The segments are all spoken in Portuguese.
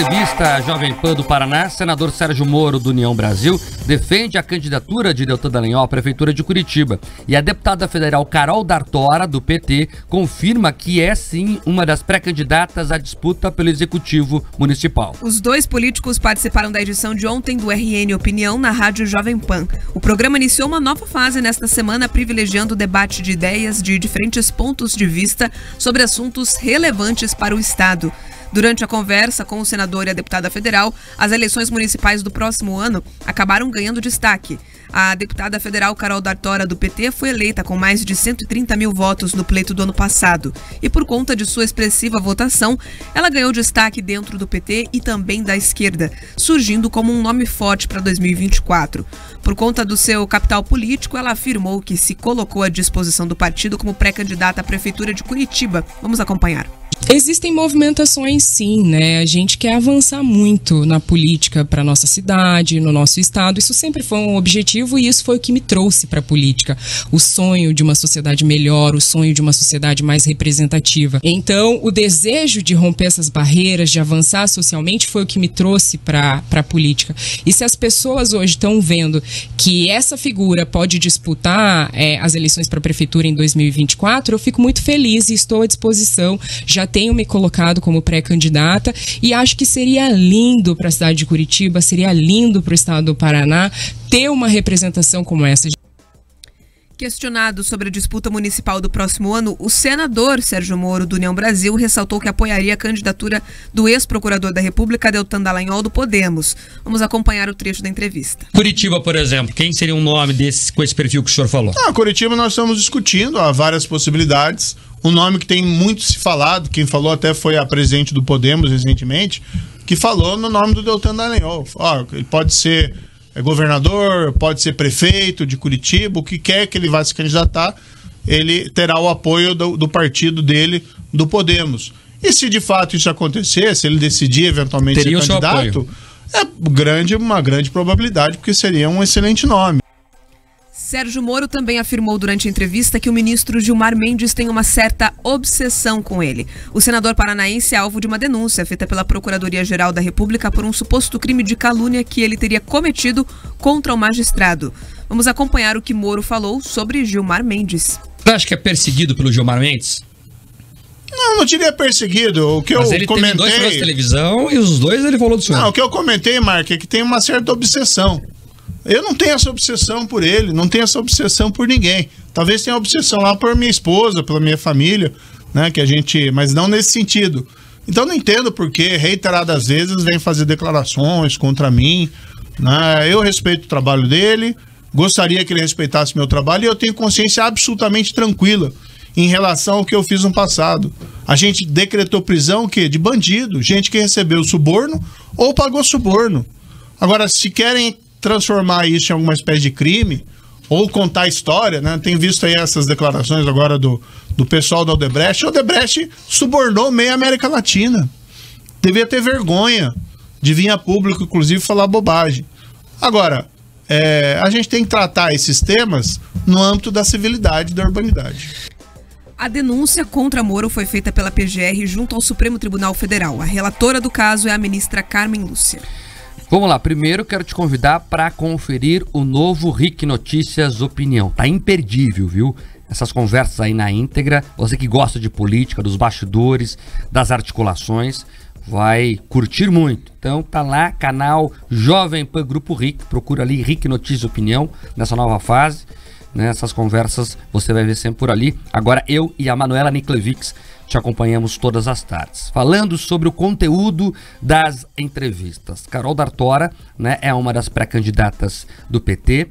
entrevista à Jovem Pan do Paraná, senador Sérgio Moro, do União Brasil, defende a candidatura de Deltan Dallagnol à Prefeitura de Curitiba. E a deputada federal Carol Dartora, do PT, confirma que é sim uma das pré-candidatas à disputa pelo Executivo Municipal. Os dois políticos participaram da edição de ontem do RN Opinião na Rádio Jovem Pan. O programa iniciou uma nova fase nesta semana, privilegiando o debate de ideias de diferentes pontos de vista sobre assuntos relevantes para o Estado. Durante a conversa com o senador e a deputada federal, as eleições municipais do próximo ano acabaram ganhando destaque. A deputada federal Carol Dartora, do PT, foi eleita com mais de 130 mil votos no pleito do ano passado. E por conta de sua expressiva votação, ela ganhou destaque dentro do PT e também da esquerda, surgindo como um nome forte para 2024. Por conta do seu capital político, ela afirmou que se colocou à disposição do partido como pré-candidata à Prefeitura de Curitiba. Vamos acompanhar. Existem movimentações, sim, né? A gente quer avançar muito na política para nossa cidade, no nosso estado. Isso sempre foi um objetivo e isso foi o que me trouxe para a política. O sonho de uma sociedade melhor, o sonho de uma sociedade mais representativa. Então, o desejo de romper essas barreiras, de avançar socialmente, foi o que me trouxe para a política. E se as pessoas hoje estão vendo que essa figura pode disputar as eleições para a prefeitura em 2024, eu fico muito feliz e estou à disposição. Já tenho me colocado como pré-candidata e acho que seria lindo para a cidade de Curitiba, seria lindo para o estado do Paraná ter uma representação como essa. Questionado sobre a disputa municipal do próximo ano, o senador Sérgio Moro, do União Brasil, ressaltou que apoiaria a candidatura do ex-procurador da República, Deltan Dallagnol, do Podemos. Vamos acompanhar o trecho da entrevista. Curitiba, por exemplo, quem seria um nome desse, com esse perfil que o senhor falou? Curitiba nós estamos discutindo, há várias possibilidades. Um nome que tem muito se falado, quem falou até foi a presidente do Podemos recentemente, que falou no nome do Deltan Dallagnol. Ele pode ser governador, pode ser prefeito de Curitiba, o que quer que ele vá se candidatar, ele terá o apoio do partido dele, do Podemos. E se de fato isso acontecer, se ele decidir eventualmente ser candidato, é uma grande probabilidade, porque seria um excelente nome. Sérgio Moro também afirmou durante a entrevista que o ministro Gilmar Mendes tem uma certa obsessão com ele. O senador paranaense é alvo de uma denúncia feita pela Procuradoria-Geral da República por um suposto crime de calúnia que ele teria cometido contra o magistrado. Vamos acompanhar o que Moro falou sobre Gilmar Mendes. Você acha que é perseguido pelo Gilmar Mendes? Não diria perseguido. O que mas eu ele comentei... teve dois programas de televisão e os dois ele falou do senhor. Não, o que eu comentei, Marc, é que tem uma certa obsessão. Eu não tenho essa obsessão por ele, não tenho essa obsessão por ninguém. Talvez tenha obsessão lá por minha esposa, pela minha família, né? Mas não nesse sentido. Então não entendo porque reiteradas vezes vem fazer declarações contra mim, né? Eu respeito o trabalho dele, gostaria que ele respeitasse meu trabalho e eu tenho consciência absolutamente tranquila em relação ao que eu fiz no passado. A gente decretou prisão de bandido, gente que recebeu suborno ou pagou suborno. Agora, se querem transformar isso em alguma espécie de crime ou contar a história, né? Tem visto aí essas declarações agora do pessoal da Odebrecht. O Odebrecht subornou meia América Latina. Devia ter vergonha de vir a público, inclusive, falar bobagem. Agora, a gente tem que tratar esses temas no âmbito da civilidade e da urbanidade. A denúncia contra Moro foi feita pela PGR junto ao Supremo Tribunal Federal. A relatora do caso é a ministra Carmen Lúcia. Vamos lá, primeiro quero te convidar para conferir o novo RIC Notícias Opinião. Tá imperdível, viu? Essas conversas aí na íntegra, você que gosta de política, dos bastidores, das articulações, vai curtir muito. Então tá lá, canal Jovem Pan Grupo RIC, procura ali RIC Notícias Opinião, nessa nova fase, né? Essas conversas você vai ver sempre por ali. Agora eu e a Manuela Niklevics te acompanhamos todas as tardes. Falando sobre o conteúdo das entrevistas, Carol Dartora, né, é uma das pré-candidatas do PT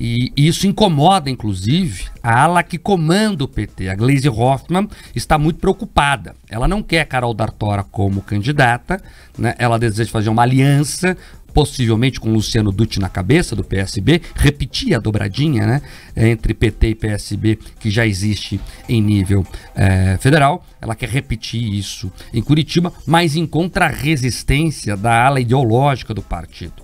e isso incomoda, inclusive, a ala que comanda o PT. A Gleisi Hoffmann está muito preocupada. Ela não quer Carol Dartora como candidata, né? Ela deseja fazer uma aliança, possivelmente com Luciano Ducci na cabeça do PSB, repetir a dobradinha, né, entre PT e PSB que já existe em nível federal. Ela quer repetir isso em Curitiba, mas encontra a resistência da ala ideológica do partido.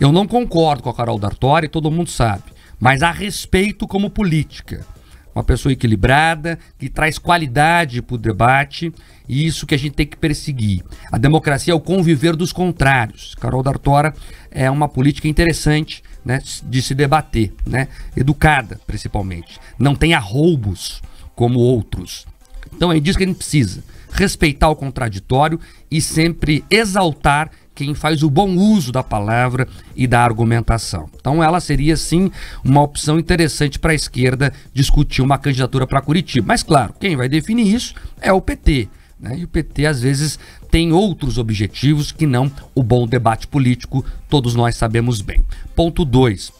Eu não concordo com a Carol Dartora e todo mundo sabe, mas a respeito como política. Uma pessoa equilibrada, que traz qualidade para o debate E isso que a gente tem que perseguir. A democracia é o conviver dos contrários. Carol Dartora é uma política interessante, né, de se debater, né, educada principalmente. Não tem arroubos como outros. Então é disso que a gente precisa. Respeitar o contraditório e sempre exaltar quem faz o bom uso da palavra e da argumentação. Então ela seria, sim, uma opção interessante para a esquerda discutir uma candidatura para Curitiba. Mas, claro, quem vai definir isso é o PT, né? E o PT, às vezes, tem outros objetivos que não o bom debate político, todos nós sabemos bem. Ponto 2.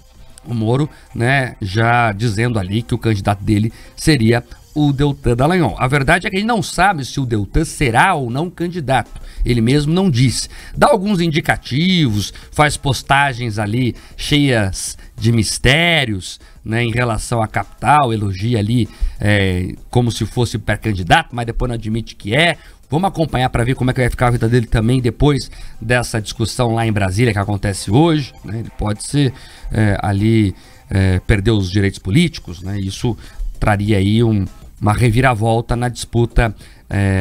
O Moro, né, já dizendo ali que o candidato dele seria o Deltan Dallagnol. A verdade é que ele não sabe se o Deltan será ou não candidato. Ele mesmo não disse. Dá alguns indicativos, faz postagens ali cheias de mistérios, né, em relação à capital, elogia ali como se fosse pré-candidato, mas depois não admite que é. Vamos acompanhar para ver como é que vai ficar a vida dele também depois dessa discussão lá em Brasília que acontece hoje, né? Ele pode ser perder os direitos políticos, né? Isso traria aí uma reviravolta na disputa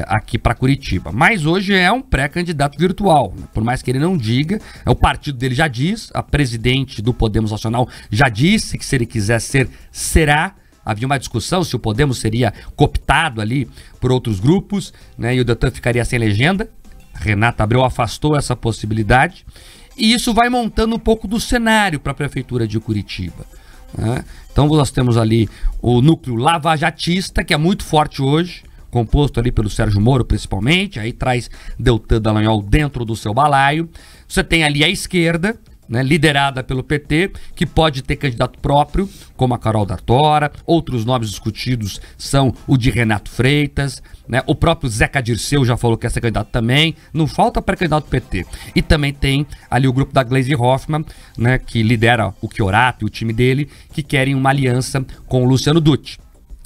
aqui para Curitiba. Mas hoje é um pré-candidato virtual, né? Por mais que ele não diga, o partido dele já diz, a presidente do Podemos Nacional já disse que se ele quiser ser, será. Havia uma discussão se o Podemos seria cooptado ali por outros grupos, né? E o Deltan ficaria sem legenda. Renata Abreu afastou essa possibilidade. E isso vai montando um pouco do cenário para a Prefeitura de Curitiba. Né? Então nós temos ali o núcleo lavajatista, que é muito forte hoje, composto ali pelo Sérgio Moro principalmente, aí traz Deltan Dallagnol dentro do seu balaio. Você tem ali a esquerda, né, liderada pelo PT, que pode ter candidato próprio, como a Carol Dartora. Outros nomes discutidos são o de Renato Freitas, né, o próprio Zeca Dirceu já falou que é candidato também. Não falta pré-candidato do PT. E também tem ali o grupo da Gleisi Hoffmann, né, que lidera o Chiorato e o time dele, que querem uma aliança com o Luciano Ducci.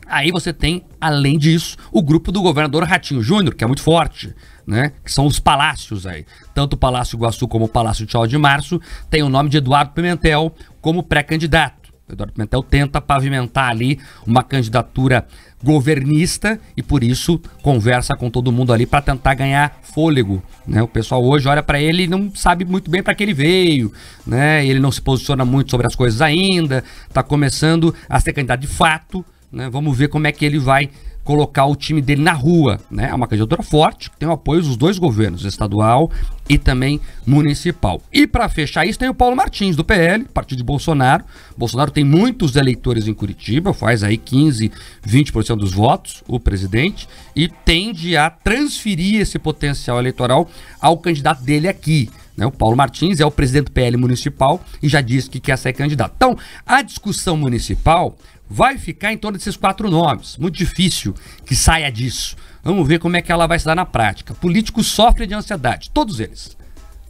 Aí você tem, além disso, o grupo do governador Ratinho Júnior, que é muito forte, né? Que são os palácios aí. Tanto o Palácio Iguaçu como o Palácio Tchau de Março tem o nome de Eduardo Pimentel como pré-candidato. Eduardo Pimentel tenta pavimentar ali uma candidatura governista e, por isso, conversa com todo mundo ali para tentar ganhar fôlego, né? O pessoal hoje olha para ele e não sabe muito bem para que ele veio, né? Ele não se posiciona muito sobre as coisas ainda, está começando a ser candidato de fato. Né, vamos ver como é que ele vai colocar o time dele na rua, né? É uma candidatura forte, que tem o apoio dos dois governos, estadual e também municipal. E para fechar isso tem o Paulo Martins, do PL, partido de Bolsonaro. Bolsonaro tem muitos eleitores em Curitiba, faz aí 15, 20% dos votos, o presidente, e tende a transferir esse potencial eleitoral ao candidato dele aqui. O Paulo Martins é o presidente do PL municipal e já disse que quer ser candidato. Então, a discussão municipal vai ficar em torno desses quatro nomes. Muito difícil que saia disso. Vamos ver como é que ela vai se dar na prática. Políticos sofrem de ansiedade, todos eles.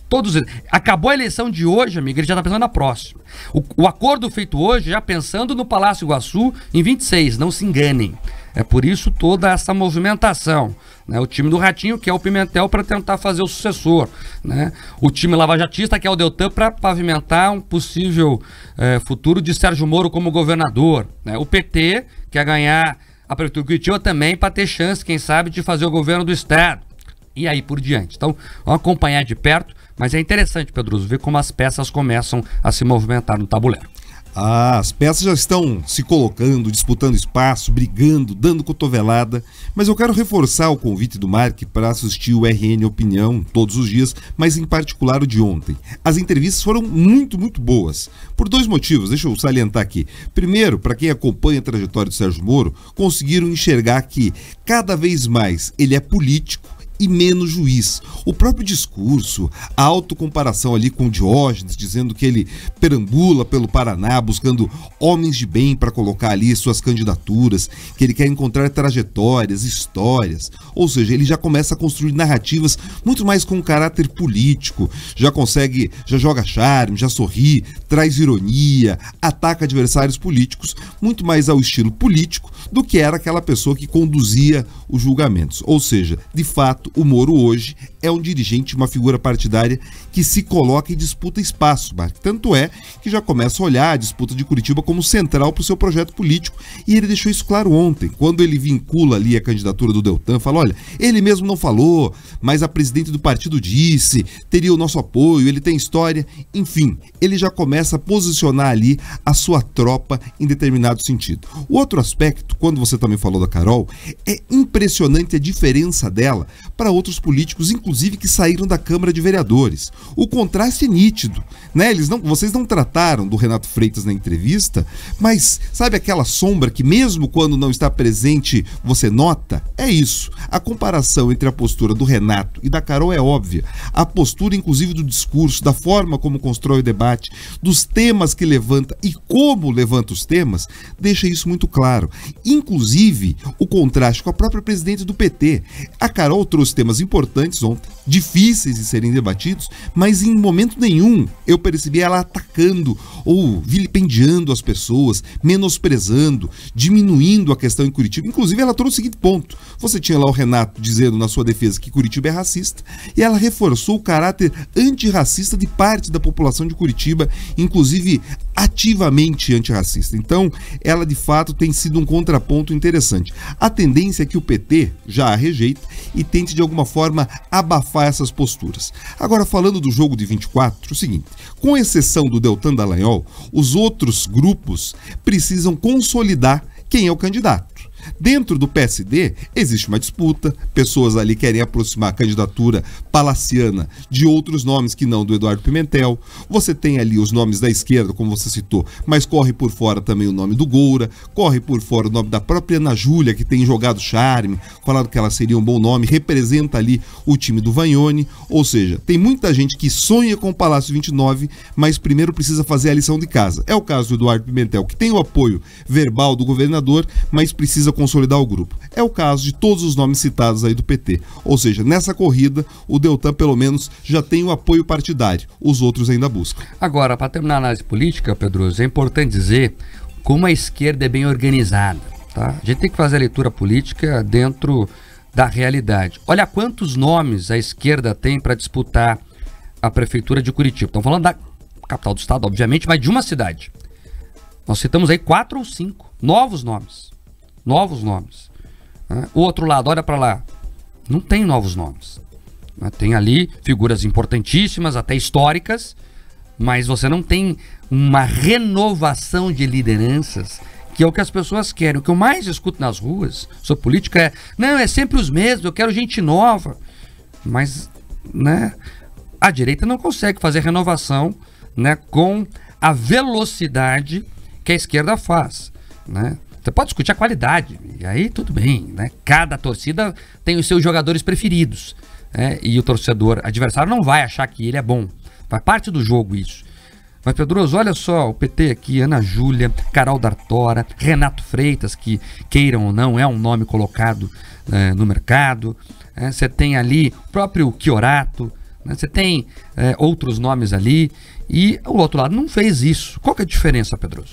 Todos eles. Acabou a eleição de hoje, amiga, ele já está pensando na próxima. O acordo feito hoje, já pensando no Palácio Iguaçu em 26, não se enganem. É por isso toda essa movimentação, né? O time do Ratinho, que é o Pimentel, para tentar fazer o sucessor, né? O time lavajatista, que é o Deltan, para pavimentar um possível futuro de Sérgio Moro como governador, né? O PT quer ganhar a Prefeitura de Curitiba também para ter chance, quem sabe, de fazer o governo do Estado. E aí por diante. Então, vamos acompanhar de perto, mas é interessante, Pedroso, ver como as peças começam a se movimentar no tabuleiro. As peças já estão se colocando, disputando espaço, brigando, dando cotovelada, mas eu quero reforçar o convite do Marc para assistir o RN Opinião todos os dias, mas em particular o de ontem. As entrevistas foram muito boas, por dois motivos, deixa eu salientar aqui. Primeiro, para quem acompanha a trajetória do Sérgio Moro, conseguiram enxergar que cada vez mais ele é político e menos juiz. O próprio discurso, a autocomparação ali com Diógenes, dizendo que ele perambula pelo Paraná buscando homens de bem para colocar ali suas candidaturas, que ele quer encontrar trajetórias, histórias, ou seja, ele já começa a construir narrativas muito mais com caráter político, já consegue, já joga charme, já sorri, traz ironia, ataca adversários políticos, muito mais ao estilo político do que era aquela pessoa que conduzia os julgamentos, ou seja, de fato, Portanto, o Moro hoje é um dirigente, uma figura partidária que se coloca e disputa espaço, Marc. Tanto é que já começa a olhar a disputa de Curitiba como central para o seu projeto político, e ele deixou isso claro ontem, quando ele vincula ali a candidatura do Deltan, fala, olha, ele mesmo não falou, mas a presidente do partido disse, teria o nosso apoio, ele tem história, enfim, ele já começa a posicionar ali a sua tropa em determinado sentido. O outro aspecto, quando você também falou da Carol, é impressionante a diferença dela para outros políticos, inclusive que saíram da Câmara de Vereadores. O contraste é nítido, né? Vocês não trataram do Renato Freitas na entrevista, mas sabe aquela sombra que mesmo quando não está presente você nota? É isso. A comparação entre a postura do Renato e da Carol é óbvia. A postura, inclusive, do discurso, da forma como constrói o debate, dos temas que levanta e como levanta os temas, deixa isso muito claro. Inclusive, o contraste com a própria presidente do PT. A Carol trouxe temas importantes ontem, difíceis de serem debatidos, mas em momento nenhum eu percebi ela atacando ou vilipendiando as pessoas, menosprezando, diminuindo a questão em Curitiba. Inclusive, ela trouxe o seguinte ponto. Você tinha lá o Renato dizendo na sua defesa que Curitiba é racista, e ela reforçou o caráter antirracista de parte da população de Curitiba, inclusive ativamente antirracista. Então, ela de fato tem sido um contraponto interessante. A tendência é que o PT já a rejeita e tente de alguma forma abafar essas posturas. Agora, falando do jogo de 24, é o seguinte, com exceção do Deltan Dallagnol, os outros grupos precisam consolidar quem é o candidato. Dentro do PSD, existe uma disputa, pessoas ali querem aproximar a candidatura palaciana de outros nomes que não do Eduardo Pimentel. Você tem ali os nomes da esquerda, como você citou, mas corre por fora também o nome do Goura, corre por fora o nome da própria Ana Júlia, que tem jogado charme, falado que ela seria um bom nome, representa ali o time do Vagnoni. Ou seja, tem muita gente que sonha com o Palácio 29, mas primeiro precisa fazer a lição de casa. É o caso do Eduardo Pimentel, que tem o apoio verbal do governador, mas precisa consolidar o grupo. É o caso de todos os nomes citados aí do PT. Ou seja, nessa corrida, o Deltan pelo menos já tem o apoio partidário. Os outros ainda buscam. Agora, para terminar a análise política, Pedroso, é importante dizer como a esquerda é bem organizada, tá? A gente tem que fazer a leitura política dentro da realidade. Olha quantos nomes a esquerda tem para disputar a prefeitura de Curitiba. Estamos falando da capital do estado, obviamente, mas de uma cidade. Nós citamos aí 4 ou 5 novos nomes. Novos nomes. O outro lado, olha para lá, não tem novos nomes. Tem ali figuras importantíssimas, até históricas, mas você não tem uma renovação de lideranças, que é o que as pessoas querem. O que eu mais escuto nas ruas sobre política é, não, é sempre os mesmos, eu quero gente nova. Mas, né, a direita não consegue fazer renovação, né, com a velocidade que a esquerda faz, né? Você pode discutir a qualidade, e aí tudo bem, né? Cada torcida tem os seus jogadores preferidos, né? E o torcedor adversário não vai achar que ele é bom. Faz parte do jogo isso. Mas, Pedroso, olha só, o PT aqui, Ana Júlia, Carol Dartora, Renato Freitas, que queiram ou não, é um nome colocado no mercado. Você tem ali o próprio Chiorato, né? Você tem outros nomes ali, e o outro lado não fez isso. Qual que é a diferença, Pedroso?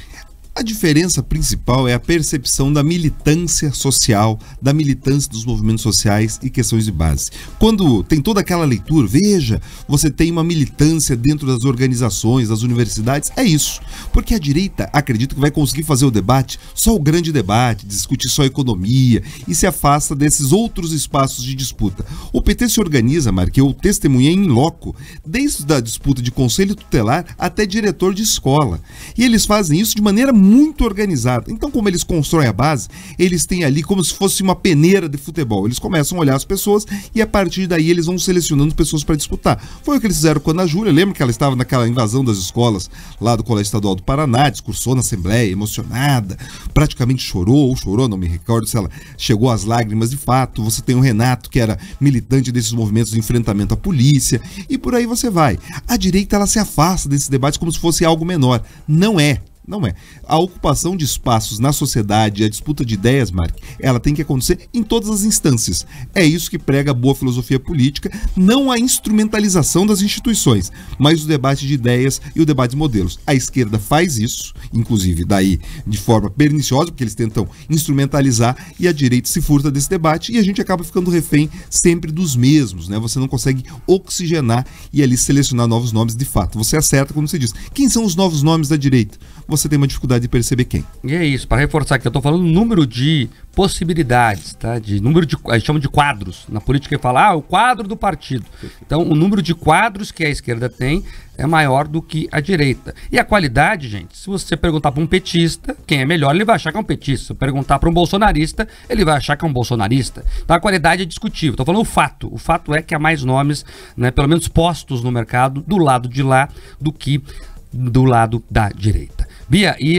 A diferença principal é a percepção da militância social, da militância dos movimentos sociais e questões de base. Quando tem toda aquela leitura, veja, você tem uma militância dentro das organizações, das universidades, é isso. Porque a direita acredita que vai conseguir fazer o debate, só o grande debate, discutir só a economia, e se afasta desses outros espaços de disputa. O PT se organiza, Marc, eu testemunhei em loco, desde a disputa de conselho tutelar até diretor de escola. E eles fazem isso de maneira muito organizado. Então, como eles constroem a base, eles têm ali como se fosse uma peneira de futebol. Eles começam a olhar as pessoas e a partir daí eles vão selecionando pessoas para disputar. Foi o que eles fizeram com a Ana Júlia. Lembra que ela estava naquela invasão das escolas lá do Colégio Estadual do Paraná, discursou na Assembleia, emocionada, praticamente chorou, não me recordo se ela chegou às lágrimas de fato. Você tem o Renato, que era militante desses movimentos de enfrentamento à polícia, e por aí você vai. A direita, ela se afasta desse debate como se fosse algo menor. Não é. Não é. A ocupação de espaços na sociedade, a disputa de ideias, Marc, ela tem que acontecer em todas as instâncias. É isso que prega a boa filosofia política, não a instrumentalização das instituições, mas o debate de ideias e o debate de modelos. A esquerda faz isso, inclusive daí de forma perniciosa, porque eles tentam instrumentalizar, e a direita se furta desse debate e a gente acaba ficando refém sempre dos mesmos, né? Você não consegue oxigenar e ali selecionar novos nomes de fato. Você acerta quando você diz quem são os novos nomes da direita. Você tem uma dificuldade de perceber quem. E é isso, para reforçar que eu estou falando número de possibilidades, tá? De número de, a gente chama de quadros. Na política ele fala, ah, o quadro do partido. Então, o número de quadros que a esquerda tem é maior do que a direita. E a qualidade, gente, se você perguntar para um petista, quem é melhor, ele vai achar que é um petista. Se perguntar para um bolsonarista, ele vai achar que é um bolsonarista. Então, a qualidade é discutível. Estou falando o fato. O fato é que há mais nomes, né, pelo menos postos no mercado, do lado de lá, do que do lado da direita. Bia, e